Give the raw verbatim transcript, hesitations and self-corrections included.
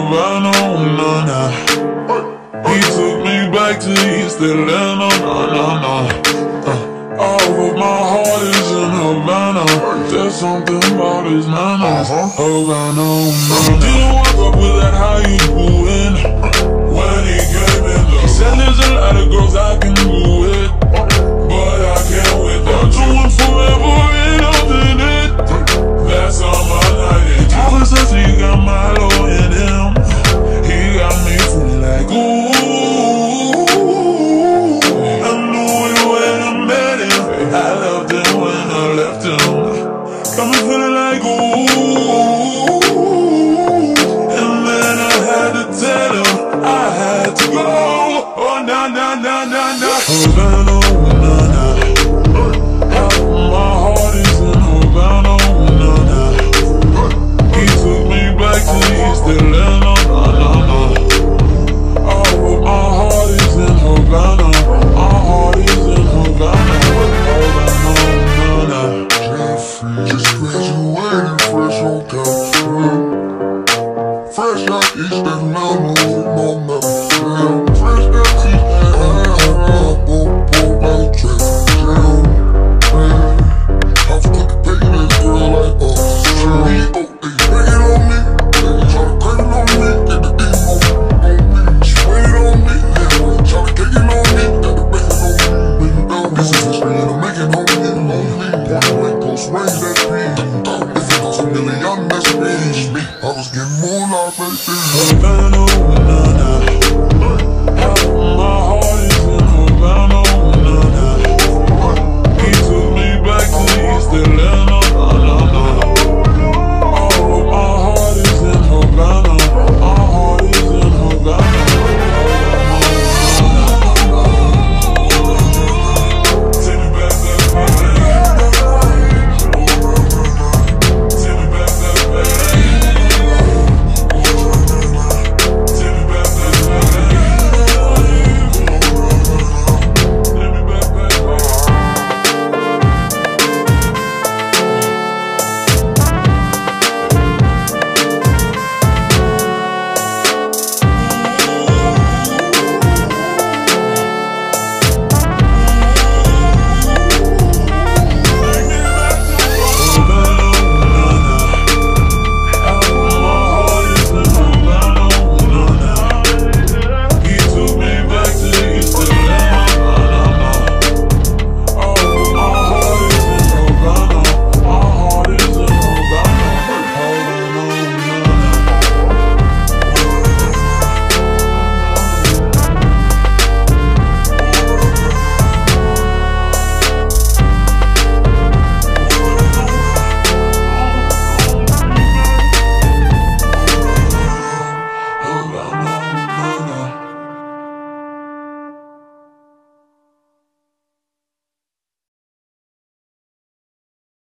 Havana, na na. He took me back to East Atlanta, na na na. Uh, all of my heart is in Havana. There's something about his manners. Havana, na na. Didn't walk up with that how you doing? When he came in, the he said there's a lot of girls I can do it, but I can't with them. Doing forever ain't nothing it. That's all my night is. Tyler says he got my love. I'm feeling like ooh, and then I had to tell him I had to go. Oh na na na na na. Havana, na na. My heart is in Havana, na na. He took me back to East Atlanta, na na na. Oh, my heart is in Havana. My heart is in Havana. Havana, na na. Just graduated fresh on California, fresh out East Atlanta with my mouth down, fresh out East Atlanta, boom boom my track down. I've got the pain in this girl like a shoe. They banging on me, they try to crack it on me, get the beat on me, spray it on me, they try to kick it on me, got the bacon on me, bend down. This is history and I'm making home getting on me. Swings that beat, if it was a million, that's me. I was getting more like that.